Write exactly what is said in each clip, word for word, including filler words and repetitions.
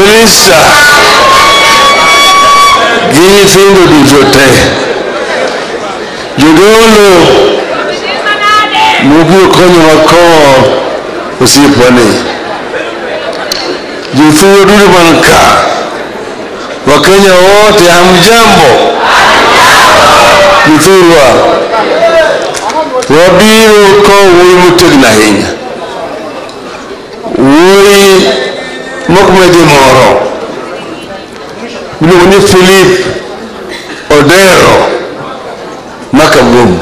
Please, give him to be voted. You don't know. Mugu konyo ko usipone. Jithuo dulu banka. Wakenya wote hamjambo. Jithuo. Wabiro ko wimutugna hinya. Woi Mokmedi Moro, Mnumuni Philip, Odero, Makabomo.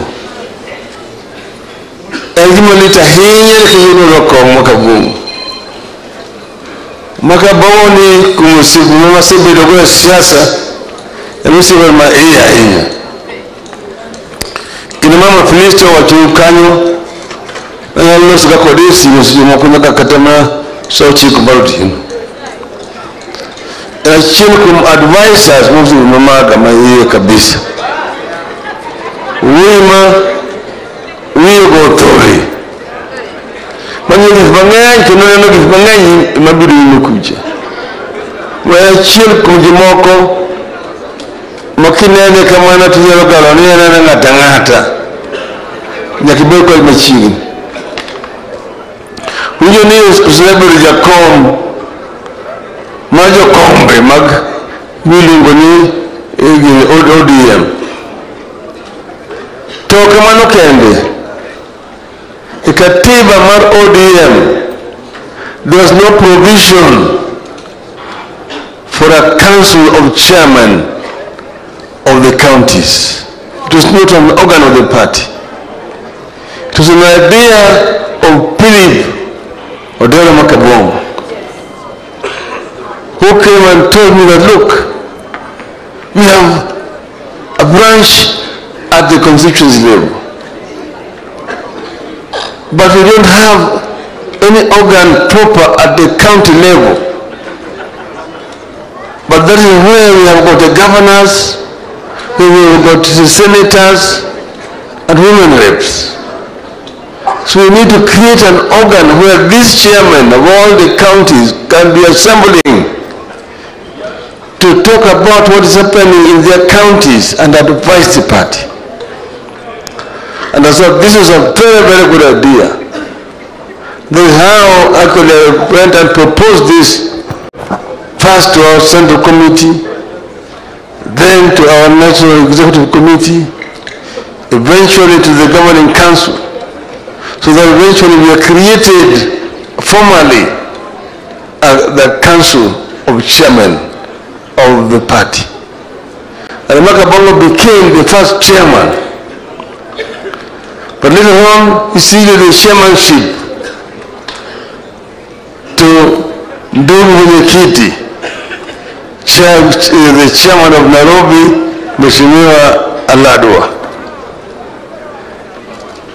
Elimoni tahiye kiyunoko Makabomo. Makaboni kumusibu masibu dogo siasa, emisibu ma iya iya. Kina mama Philip wa chukanyo, na nusu kakodisi nusu makunaka katema sauti kubarudi. Na chini kum advisors mwazi umamaga maiye kabisa wima wigo tori manye kifanganyi kinoeno kifanganyi mabiri inukuja na chini kumjimoko makinene kama natunyalo kaloniya nana ngatangata nyakibeko imechini huyo ni usilebiri jakomu majo kombe mag milingo ni O D M to kamano kende ikatiba mar O D M there's no provision for a council of chairman of the counties. It was not an organ of the party. It was an idea of Philip Odero Makabomo, who came and told me that, look, we have a branch at the constituency level, but we don't have any organ proper at the county level. But that is where we have got the governors, we have got the senators, and women reps. So we need to create an organ where these chairmen of all the counties can be assembling to talk about what is happening in their counties and advise the party. And I thought this is a very, very good idea. This is how I could have went and proposed this first to our Central Committee, then to our National Executive Committee, eventually to the Governing Council, so that eventually we created formally uh, the Council of Chairmen of the party. And Baka Bongo became the first chairman. But later on, he ceded the chairmanship to Dunghine Kiti, the chairman of Nairobi, Mheshimiwa Aladwa.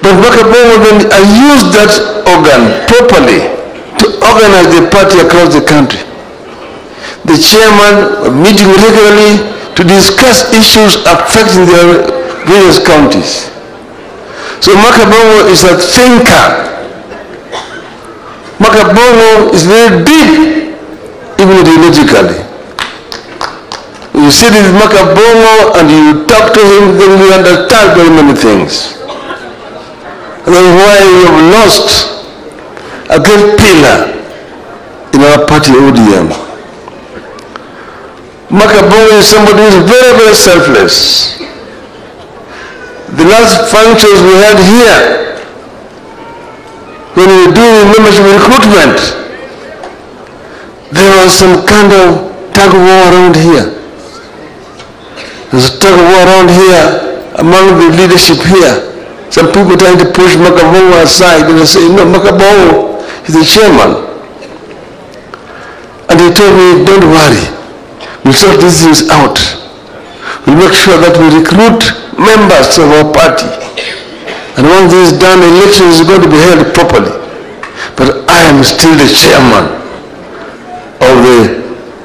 But Baka Bongo then used that organ properly to organize the party across the country. The chairman meeting regularly to discuss issues affecting their various counties. So Makabomo is a thinker. Makabomo is very deep, even ideologically. You sit with Makabomo and you talk to him, then you understand very many things. And that's why we have lost a great pillar in our party O D M. Makabomo is somebody who is very, very selfless. The last functions we had here, when we were doing membership recruitment, there was some kind of tug-of-war around here. There's a tug-of-war around here among the leadership here. Some people trying to push Makabomo aside and they say, no, Makabomo is the chairman. And he told me, don't worry, we'll sort these things out. We'll make sure that we recruit members of our party. And once this is done, election is going to be held properly. But I am still the chairman of the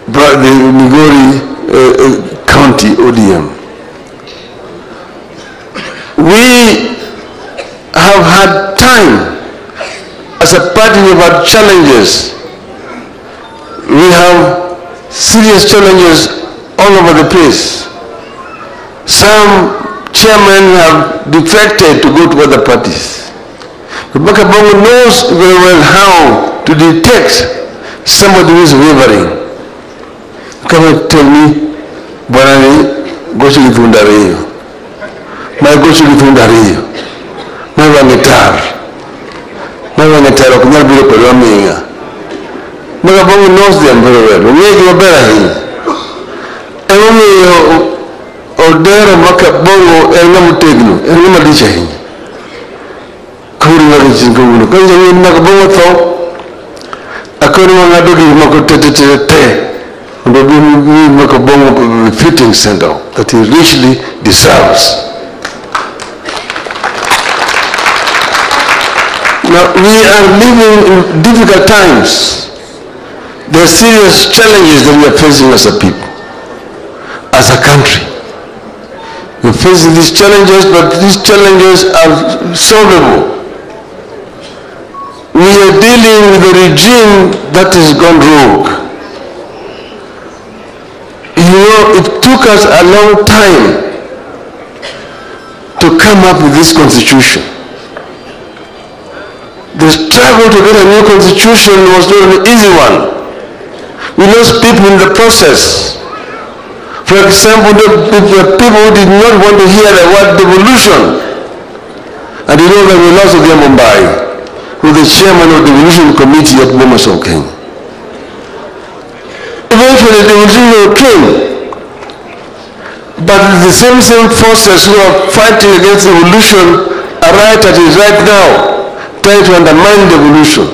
the Migori uh, uh, County O D M. We have had time as a party. We have had challenges. We have serious challenges all over the place. Some chairmen have defected to go to other parties. But Baka Bongo knows very well how to detect somebody who is wavering. Come and tell me, Bonani, go to the Fundare, my go to the Fundare, my Vanitar, my Vanitar, I cannot be a Polonia. Baka Bongo knows them very well. We make your better. And when you order a Baka Bongo, and no Tegno, and no Madichahin. Come on, it's in Guru. Come on, Makabomo thought, according to my dog, Makotete. And we make a bomb fitting center that he richly deserves. Now, we are living in difficult times. There are serious challenges that we are facing as a people, as a country. We are facing these challenges, but these challenges are solvable. We are dealing with a regime that has gone rogue. You know, it took us a long time to come up with this constitution. The struggle to get a new constitution was not an easy one. We lost people in the process. For example, there were people who did not want to hear the word devolution. And you know that we lost Odia Mumbai, who is the chairman of the devolution committee at Momoso King. Eventually, the original came, but the same same forces who are fighting against evolution are right at it right now, trying to undermine the evolution.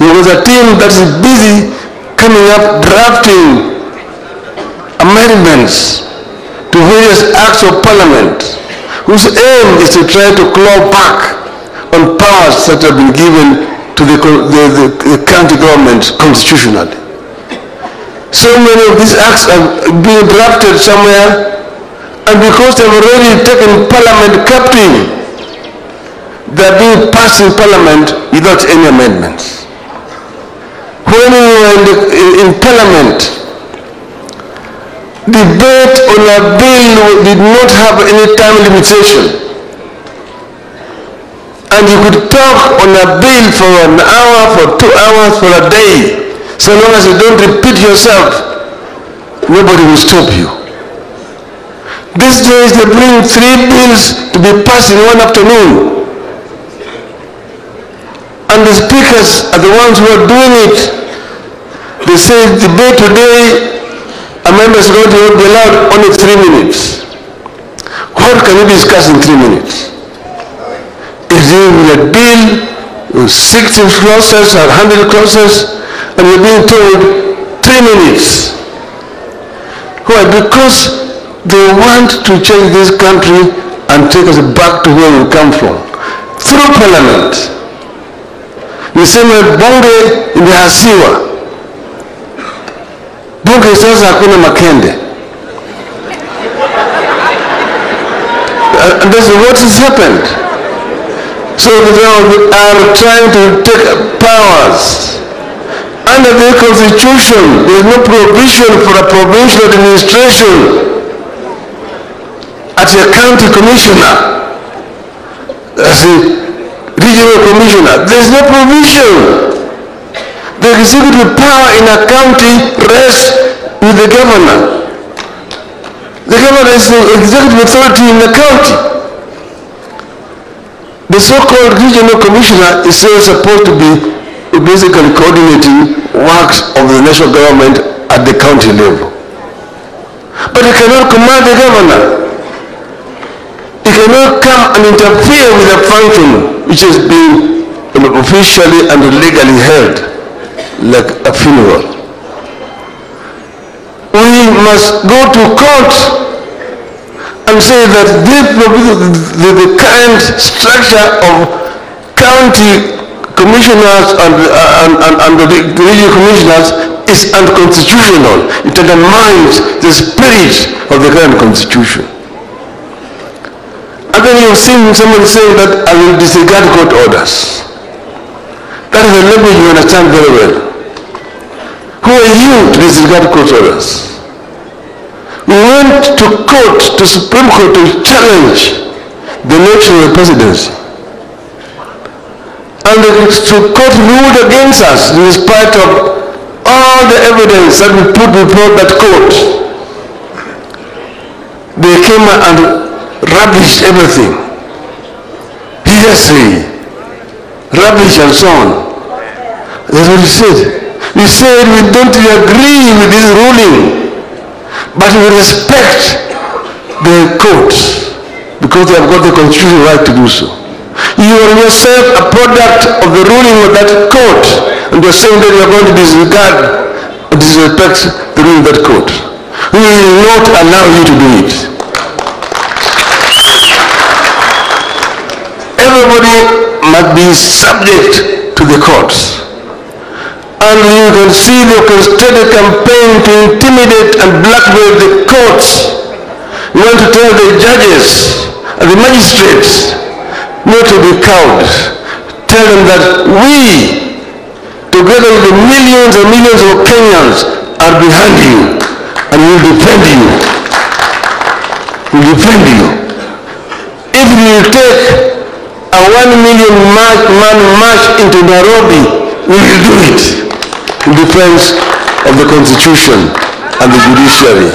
There was a team that is busy coming up drafting amendments to various acts of parliament, whose aim is to try to claw back on powers that have been given to the, the, the, the county government constitutionally. So many of these acts are being drafted somewhere, and because they've already taken Parliament captive, they're being passed in Parliament without any amendments. When we were in, the, in, in Parliament, debate on a bill did not have any time limitation, and you could talk on a bill for an hour, for two hours, for a day. So long as you don't repeat yourself, nobody will stop you. These days they bring three bills to be passed in one afternoon. And the speakers are the ones who are doing it. They say debate today, a member is going to be allowed only three minutes. What can you discuss in three minutes? If you will a bill with sixty clauses or one hundred clauses, and we're being told three minutes. Why? Because they want to change this country and take us back to where we come from. Through Parliament. The same way Bunge in the Hasiwa. Bunge says hakuna makende. And that's what has happened. So now we are trying to take powers. Under the constitution, there is no provision for a provincial administration as a county commissioner, as a regional commissioner. There is no provision. The executive power in a county rests with the governor. The governor is the executive authority in the county. The so-called regional commissioner is supposed to be basically coordinating works of the national government at the county level. But you cannot command the governor. You cannot come and interfere with a function which is being officially and legally held, like a funeral. We must go to court and say that this, the, the current structure of county commissioners and, and, and, and the regional commissioners is unconstitutional. It undermines the spirit of the current constitution. And then you've seen someone saying that I will disregard court orders. That is a language you understand very well. Who are you to disregard court orders? We went to court, to Supreme Court, to challenge the notion of the presidency. And the court ruled against us in spite of all the evidence that we put before that court. They came and rubbished everything. History, rubbish and so on. That's what we said. We said we don't agree with this ruling, but we respect the courts because they have got the constitutional right to do so. You are yourself a product of the ruling of that court, and you are saying that you are going to disregard or disrespect the ruling of that court. We will not allow you to do it. Everybody must be subject to the courts. And you can see the orchestrated campaign to intimidate and blackmail the courts. You want to tell the judges and the magistrates not to be cowed. Tell them that we, together with the millions and millions of Kenyans, are behind you and will defend you. Will defend you. If you take a one million march, man march into Nairobi, we will do it in defense of the Constitution and the judiciary.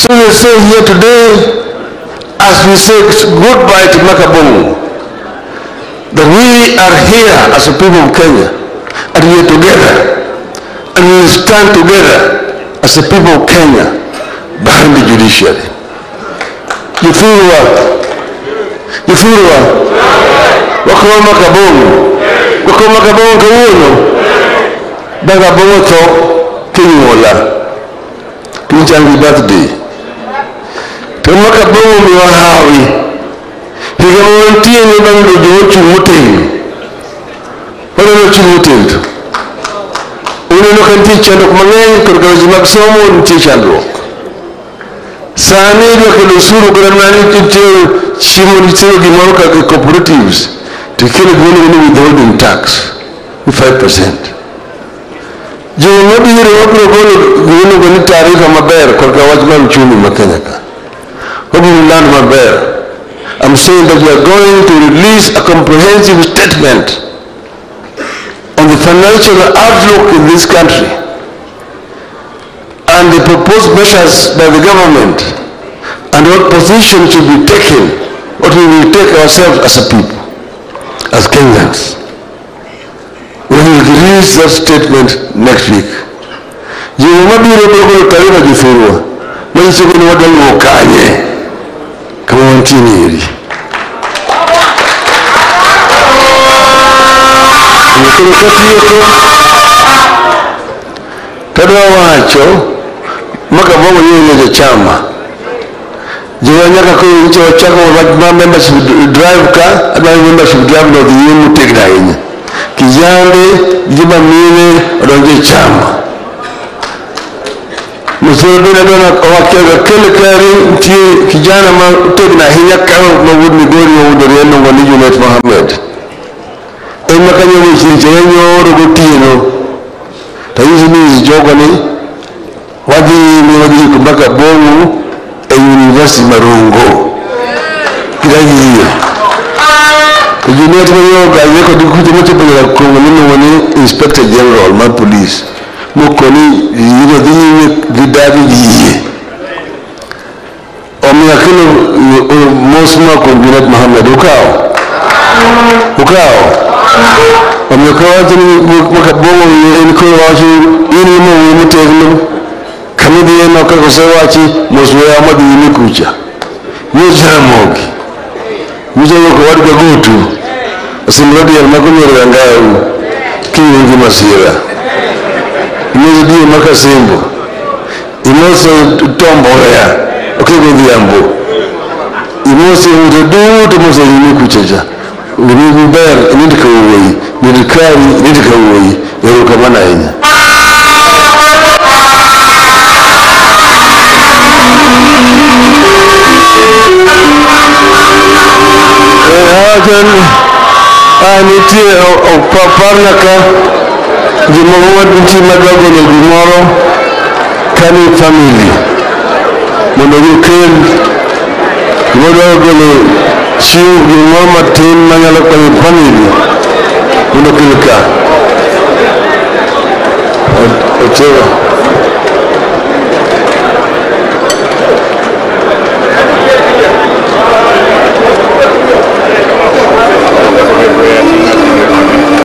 So we say here today, as we say goodbye to Makabomo, that we are here as a people of Kenya, and we are together, and we stand together as a people of Kenya behind the judiciary. You feel what? You feel what? Wako Makabomo, wako Makabomo kawuno, Baka Bongo to Kenyola, Kinjangi birthday. Makabomo wa hawi higa wantie ni bando jochu mutin wala jochu mutin uno no kanti chando kumangeni kurgaji maksomo nti chando sani ndo kelo suru granani kiteo chimoni tiro di maruka ke cooperatives tikele gwono ni withholding tax five percent je ngodi hiro wabro gwono gwono gwono taarifa maber kurgaji mamchumi makenyaka. I'm saying that we are going to release a comprehensive statement on the financial outlook in this country and the proposed measures by the government and what position should be taken, what we will take ourselves as a people, as Kenyans. We will release that statement next week. You will not be able to tell you what you feel. When you say, what do you want? Continue. Kada wacho Makabomo yeye ni chama. Jiwanyaka kwa nchi wa chama wa membership drive ka, adwa membership drive ndo yemu take na yenye. Kijande jiba mine odonje chama. Mzuri na dona wakati kile kari nti kijana ma tegna hiya kama mawud Migori wa udari na ngani Junet Mohammed ema kanyo mshinjenyo rogotino tayuzi ni jogani wadi ni wadi kubaka Bongo e University Marungo kidaiyo Junet Mohammed gazeko dukuti moto pala kongolino wani Inspector General of the Police mukoni yino dini vidavi yiye omyakino mosma ko Junet Mohammed ukao ukao Makabomo we will bear a medical way, medical way, the Rukamanain. I need to Paparnaka, the Mohammed Timagog and Gumoro, Kani family. When you came, you were she will mama team Mangalakani family. Unokilka. Whatever.